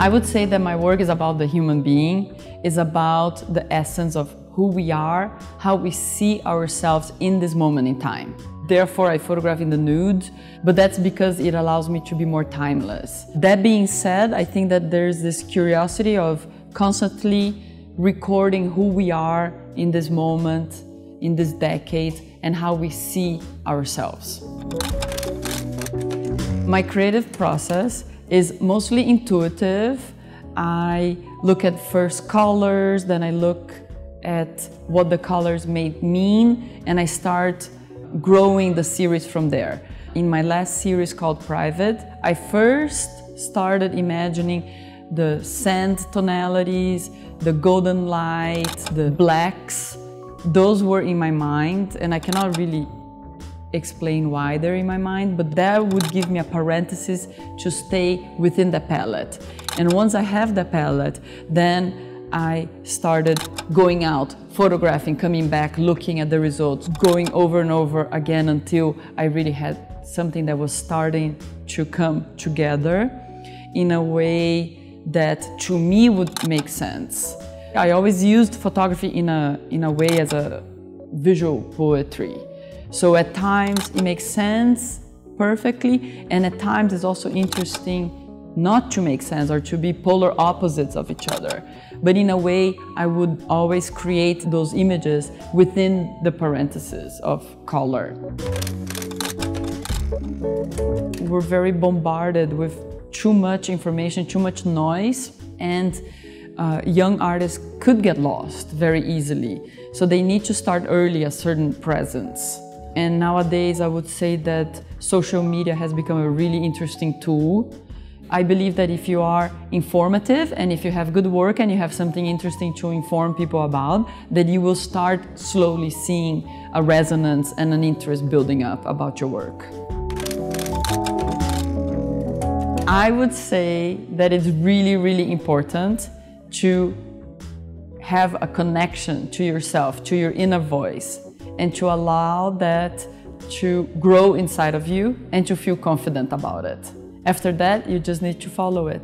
I would say that my work is about the human being, is about the essence of who we are, how we see ourselves in this moment in time. Therefore, I photograph in the nude, but that's because it allows me to be more timeless. That being said, I think that there's this curiosity of constantly recording who we are in this moment, in this decade, and how we see ourselves. My creative process is mostly intuitive. I look at first colors, then I look at what the colors may mean, and I start growing the series from there. In my last series called Private, I first started imagining the sand tonalities, the golden light, the blacks. Those were in my mind, and I cannot really explain why they're in my mind, but that would give me a parenthesis to stay within the palette. And once I have the palette, then I started going out, photographing, coming back, looking at the results, going over and over again until I really had something that was starting to come together in a way that to me would make sense. I always used photography in a way as a visual poetry. So at times it makes sense perfectly, and at times it's also interesting not to make sense or to be polar opposites of each other. But in a way, I would always create those images within the parentheses of color. We're very bombarded with too much information, too much noise, and young artists could get lost very easily. So they need to start early a certain presence. And nowadays, I would say that social media has become a really interesting tool. I believe that if you are informative and if you have good work and you have something interesting to inform people about, that you will start slowly seeing a resonance and an interest building up about your work. I would say that it's really, really important to have a connection to yourself, to your inner voice, and to allow that to grow inside of you and to feel confident about it. After that, you just need to follow it.